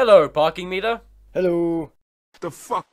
Hello, parking meter. Hello. The fuck?